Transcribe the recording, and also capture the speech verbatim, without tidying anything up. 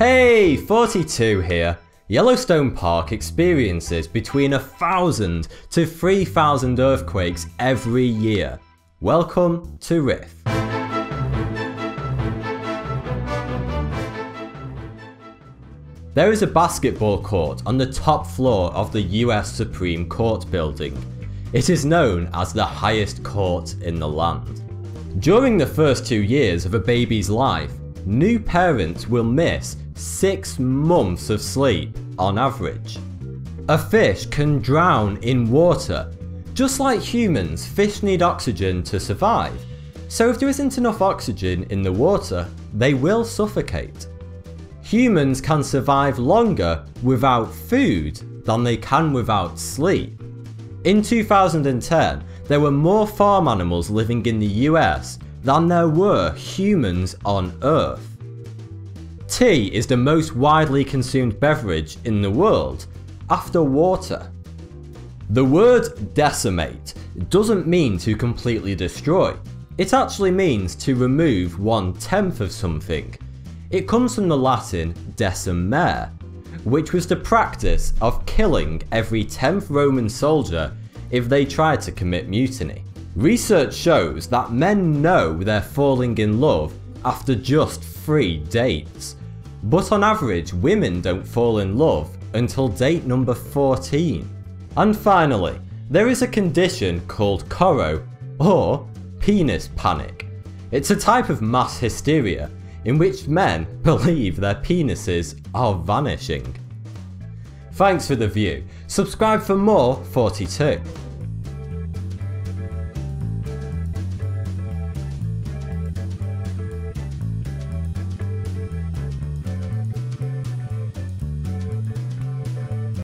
Hey, Thoughty two here. Yellowstone Park experiences between one thousand to three thousand earthquakes every year. Welcome to R I F. There is a basketball court on the top floor of the U S Supreme Court building. It is known as the highest court in the land. During the first two years of a baby's life, new parents will miss six months of sleep on average. A fish can drown in water. Just like humans, fish need oxygen to survive, so if there isn't enough oxygen in the water, they will suffocate. Humans can survive longer without food than they can without sleep. In two thousand ten, there were more farm animals living in the U S than there were humans on Earth. Tea is the most widely consumed beverage in the world, after water. The word decimate doesn't mean to completely destroy. It actually means to remove one tenth of something. It comes from the Latin decimare, which was the practice of killing every tenth Roman soldier if they tried to commit mutiny. Research shows that men know they're falling in love after just three dates. But on average, women don't fall in love until date number fourteen. And finally, there is a condition called Koro, or penis panic. It's a type of mass hysteria in which men believe their penises are vanishing. Thanks for the view. Subscribe for more Thoughty two.